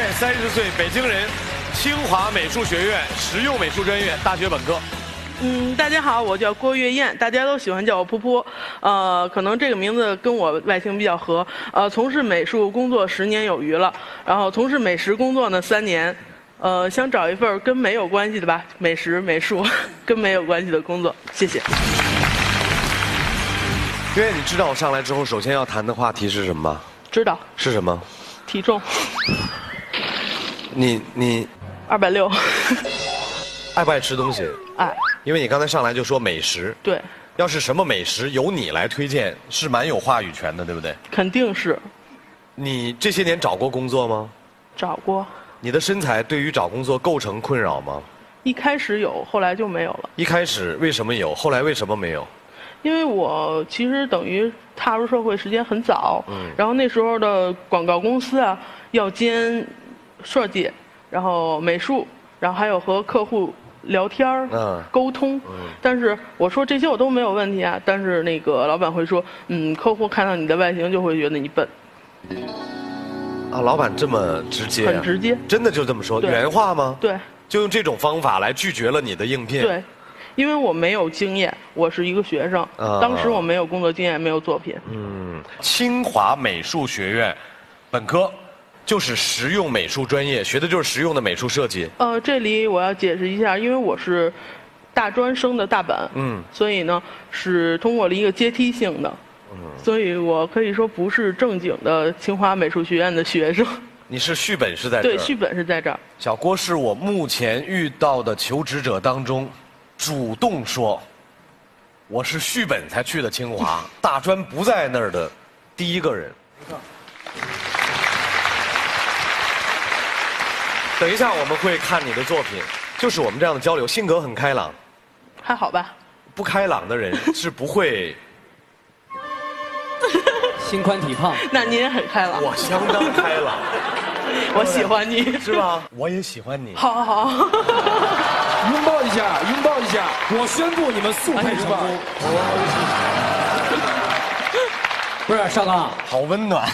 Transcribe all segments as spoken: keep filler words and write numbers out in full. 现三十岁，北京人，清华美术学院实用美术专业大学本科。 嗯，大家好，我叫郭月燕，大家都喜欢叫我“噗噗”。呃，可能这个名字跟我外形比较合。呃，从事美术工作十年有余了，然后从事美食工作呢三年。呃，想找一份跟美有关系的吧，美食、美术跟美有关系的工作。谢谢。月燕，你知道我上来之后首先要谈的话题是什么吗？知道。是什么？体重。你你。二百六。爱不爱吃东西？爱。 因为你刚才上来就说美食，对，要是什么美食由你来推荐，是蛮有话语权的，对不对？肯定是。你这些年找过工作吗？找过。你的身材对于找工作构成困扰吗？一开始有，后来就没有了。一开始为什么有？后来为什么没有？因为我其实等于踏入社会时间很早，嗯，然后那时候的广告公司啊，要兼设计，然后美术，然后还有和客户。 聊天儿，嗯，沟通，嗯，但是我说这些我都没有问题啊，但是那个老板会说，嗯，客户看到你的外形就会觉得你笨。啊，老板这么直接、啊，很直接，真的就这么说，原话吗？对，就用这种方法来拒绝了你的应聘。对，因为我没有经验，我是一个学生，啊、当时我没有工作经验，没有作品。嗯，清华美术学院本科。 就是实用美术专业，学的就是实用的美术设计。呃，这里我要解释一下，因为我是大专升的大本，嗯，所以呢是通过了一个阶梯性的，嗯，所以我可以说不是正经的清华美术学院的学生。你是续本是在这儿？对，续本是在这儿。小郭是我目前遇到的求职者当中，主动说我是续本才去的清华，大专不在那儿的第一个人。没错。 等一下，我们会看你的作品，就是我们这样的交流。性格很开朗，还好吧？不开朗的人是不会。心宽体胖。那你也很开朗。我相当开朗。我喜欢你。是吧？我也喜欢你。好好好。拥抱一下，拥抱一下。我宣布你们速配成功。不是，尚刚，好温暖。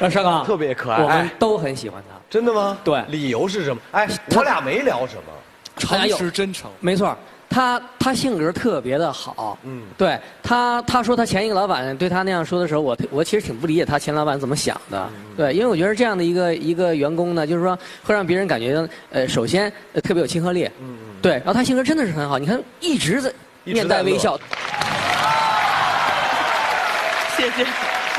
让尚刚特别可爱，我们都很喜欢他。真的吗？对，理由是什么？哎，他俩没聊什么，诚实真诚。没错，他他性格特别的好。嗯，对他他说他前一个老板对他那样说的时候，我我其实挺不理解他前老板怎么想的。嗯、对，因为我觉得这样的一个一个员工呢，就是说会让别人感觉呃，首先、呃、特别有亲和力。嗯嗯。对，然后他性格真的是很好，你看一直在面带微笑。谢谢。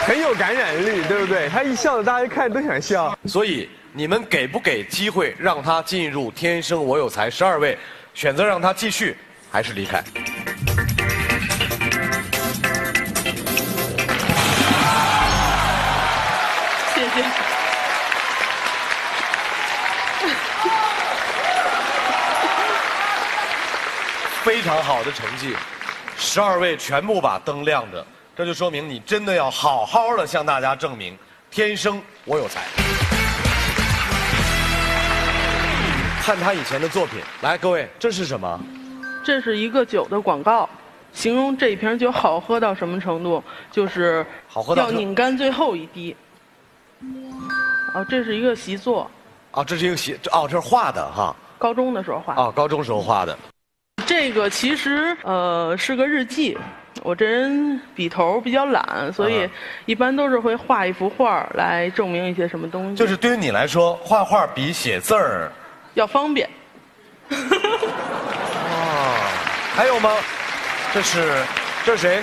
很有感染力，对不对？他一笑，大家看都想笑。所以你们给不给机会让他进入《天生我有才》十二位？选择让他继续，还是离开？谢谢。非常好的成绩，十二位全部把灯亮着。 这就说明你真的要好好的向大家证明，天生我有才。看他以前的作品，来，各位，这是什么？这是一个酒的广告，形容这一瓶酒好喝到什么程度，就是好喝到要拧干最后一滴。哦，这是一个习作。哦，这是一个习，哦，这是画的哈。高中的时候画的。哦，高中时候画的。这个其实呃是个日记。 我这人笔头比较懒，所以一般都是会画一幅画来证明一些什么东西。就是对于你来说，画画比写字儿要方便。哦，还有吗？这是这是谁？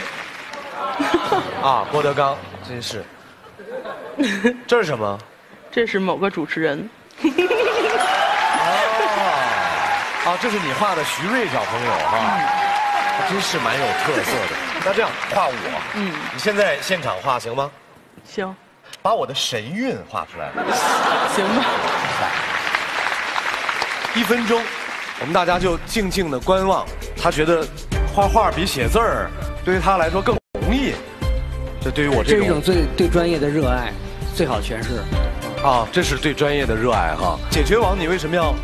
啊，郭德纲，真是。这是什么？这是某个主持人。哦，啊，这是你画的徐瑞小朋友哈。嗯 真是蛮有特色的。那这样画我，嗯，你现在现场画行吗？行，把我的神韵画出来，行吧？一分钟，我们大家就静静的观望。他觉得画画比写字儿对于他来说更容易。这对于我这种这是一种最对专业的热爱，最好诠释。啊，这是对专业的热爱哈。解决网，你为什么要？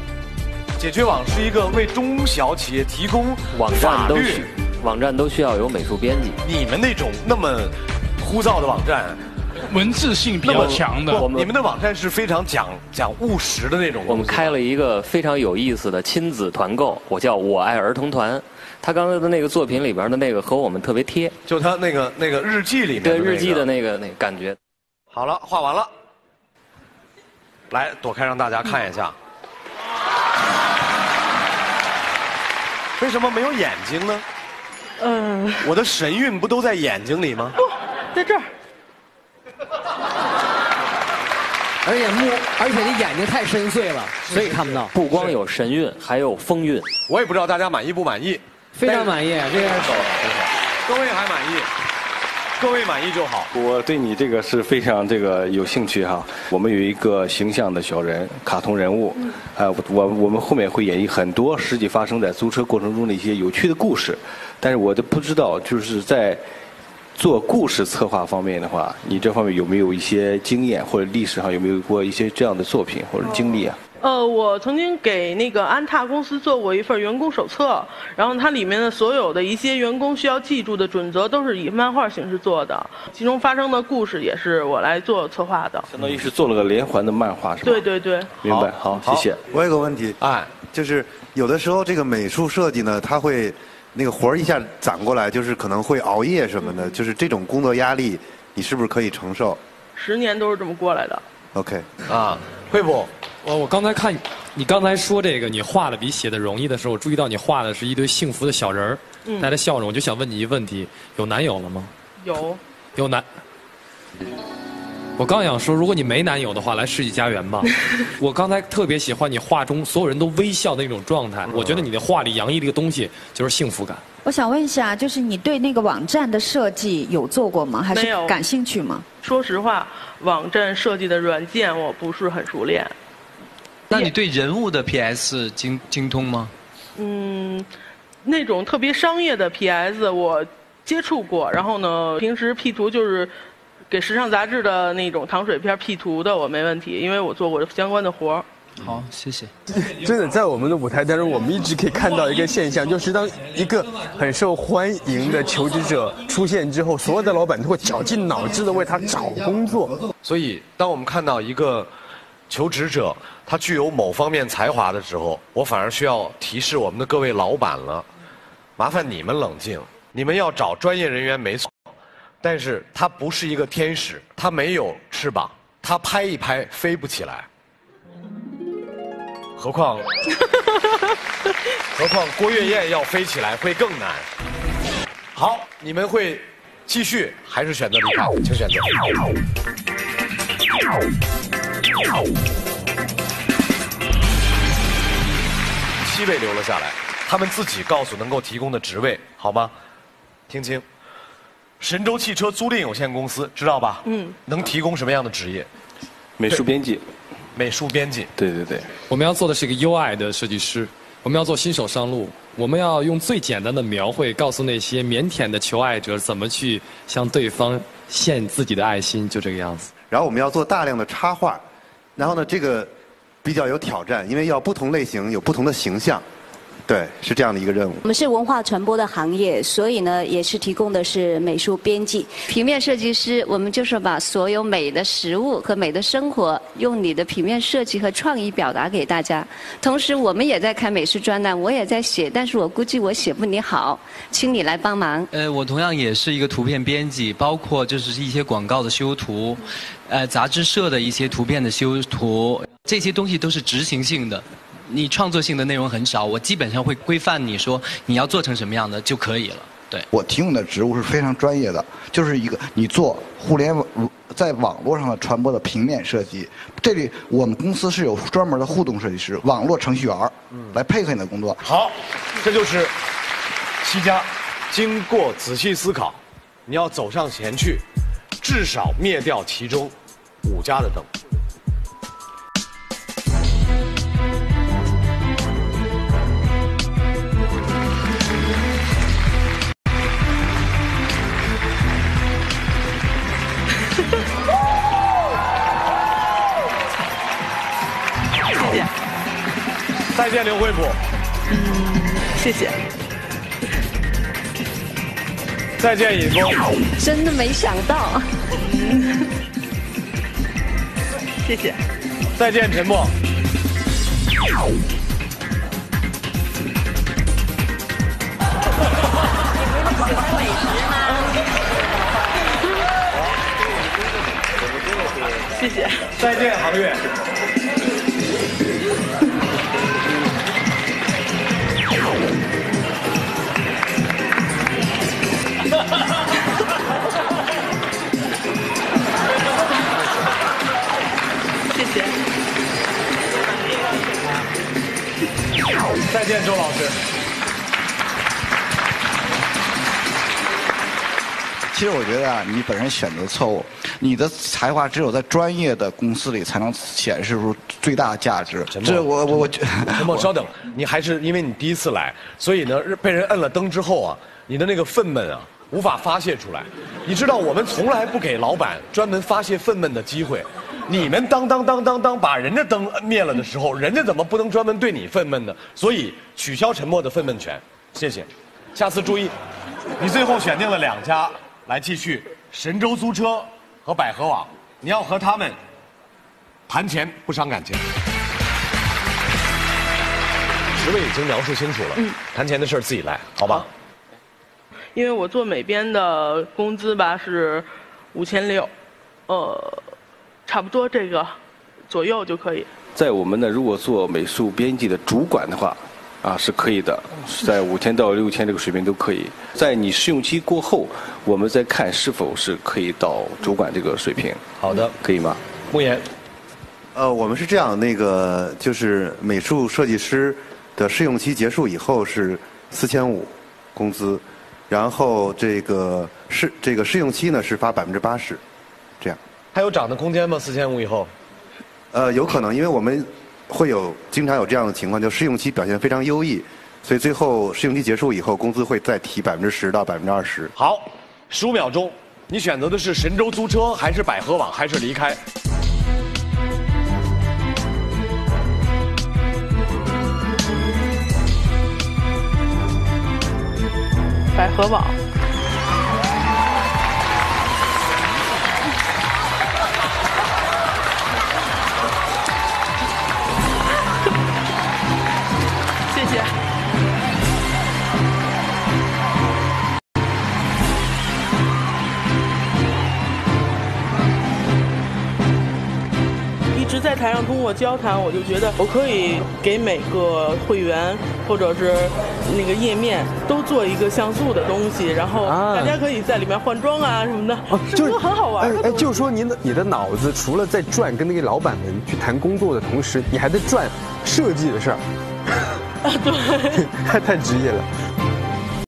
解决网是一个为中小企业提供网站都需网站都需要有美术编辑。你们那种那么枯燥的网站，文字性比较强的。你们的网站是非常讲讲务实的那种。我们开了一个非常有意思的亲子团购，我叫我爱儿童团。他刚才的那个作品里边的那个和我们特别贴，就他那个那个日记里面的、那个、对日记的那个那个感觉。好了，画完了，来躲开让大家看一下。为什么没有眼睛呢？嗯、呃，我的神韵不都在眼睛里吗？不，在这儿。而且目，而且你眼睛太深邃了，所以看不到。不光有神韵，还有风韵。我也不知道大家满意不满意。非常满意，这个手，各位还满意，各位满意就好。我对你这个是非常这个有兴趣哈。我们有一个形象的小人，卡通人物，嗯、呃，我我们后面会演绎很多实际发生在租车过程中的一些有趣的故事，但是我都不知道就是在做故事策划方面的话，你这方面有没有一些经验，或者历史上有没有过一些这样的作品或者经历啊？哦呃，我曾经给那个安踏公司做过一份员工手册，然后它里面的所有的一些员工需要记住的准则都是以漫画形式做的，其中发生的故事也是我来做策划的，相当于是做了个连环的漫画，是吧？对对对，明白，好，好，谢谢。我有个问题，哎，就是有的时候这个美术设计呢，它会那个活儿一下攒过来，就是可能会熬夜什么的，嗯、就是这种工作压力，你是不是可以承受？十年都是这么过来的。OK， 啊，惠普。我我刚才看你刚才说这个你画的比写的容易的时候，我注意到你画的是一堆幸福的小人儿，带着笑容，我就想问你一个问题：有男友了吗？有。有男。我刚想说，如果你没男友的话，来世纪佳缘吧。我刚才特别喜欢你画中所有人都微笑的那种状态，我觉得你的画里洋溢的一个东西就是幸福感。我想问一下，就是你对那个网站的设计有做过吗？还是感兴趣吗？说实话，网站设计的软件我不是很熟练。那你对人物的 P S 精精通吗？嗯，那种特别商业的 P S 我接触过，然后呢，平时 P 图就是给时尚杂志的那种糖水片 P 图的，我没问题，因为我做过相关的活儿。好，谢谢。真的，在我们的舞台当中，我们一直可以看到一个现象，就是当一个很受欢迎的求职者出现之后，所有的老板都会绞尽脑汁的为他找工作。所以，当我们看到一个求职者他具有某方面才华的时候，我反而需要提示我们的各位老板了，麻烦你们冷静，你们要找专业人员没错，但是他不是一个天使，他没有翅膀，他拍一拍飞不起来。何况，何况郭月燕要飞起来会更难。好，你们会继续还是选择离开？请选择。七位留了下来，他们自己告诉能够提供的职位，好吗？听清，神州汽车租赁有限公司，知道吧？嗯。能提供什么样的职业？美术编辑。美术编辑。对对对。我们要做的是一个 U I 的设计师，我们要做新手上路，我们要用最简单的描绘告诉那些腼腆的求爱者怎么去向对方献自己的爱心，就这个样子。然后我们要做大量的插画。然后呢，这个比较有挑战，因为要不同类型有不同的形象，对，是这样的一个任务。我们是文化传播的行业，所以呢，也是提供的是美术编辑、平面设计师。我们就是把所有美的食物和美的生活，用你的平面设计和创意表达给大家。同时，我们也在看美术专栏，我也在写，但是我估计我写不你好，请你来帮忙。呃，我同样也是一个图片编辑，包括就是一些广告的修图。呃，杂志社的一些图片的修图，这些东西都是执行性的，你创作性的内容很少。我基本上会规范你说你要做成什么样的就可以了。对，我提供的职务是非常专业的，就是一个你做互联网在网络上的传播的平面设计。这里我们公司是有专门的互动设计师、网络程序员来配合你的工作。好，这就是西佳。经过仔细思考，你要走上前去，至少灭掉其中五家的灯。谢谢。再见，刘惠普。嗯，谢谢。再见，尹峰。真的没想到。谢谢。再见，陈默。你不是喜欢美食吗？谢谢。再见，航月。谢谢。再见，周老师。其实我觉得啊，你本人选择错误，你的才华只有在专业的公司里才能显示出最大的价值。这我我我觉得。陈默，稍等，你还是因为你第一次来，所以呢被人摁了灯之后啊，你的那个愤懑啊。 无法发泄出来，你知道我们从来不给老板专门发泄愤懑的机会。你们当当当当当把人家灯灭了的时候，人家怎么不能专门对你愤懑呢？所以取消沉默的愤懑权，谢谢，下次注意。你最后选定了两家来继续，神州租车和百合网，你要和他们谈钱不伤感情。十位已经描述清楚了，嗯、谈钱的事儿自己来，好吧？好 因为我做美编的工资吧是五千六，呃，差不多这个左右就可以。在我们呢，如果做美术编辑的主管的话，啊是可以的，在五千到六千这个水平都可以。在你试用期过后，我们再看是否是可以到主管这个水平。好的，可以吗？慕言，呃，我们是这样，那个就是美术设计师的试用期结束以后是四千五工资。 然后这个试这个试用期呢是发百分之八十，这样。还有涨的空间吗？四千五以后？呃，有可能，因为我们会有经常有这样的情况，就试用期表现非常优异，所以最后试用期结束以后，工资会再提百分之十到百分之二十。好，十五秒钟，你选择的是神州租车，还是百合网，还是离开？ 百合网，谢谢。一直在台上通过交谈，我就觉得我可以给每个会员或者是。 那个页面都做一个像素的东西，然后大家可以在里面换装啊什么的，啊、就是很好玩。哎，就是说您的你的脑子除了在转跟那个老板们去谈工作的同时，你还在转设计的事儿，啊、对，太太职业了。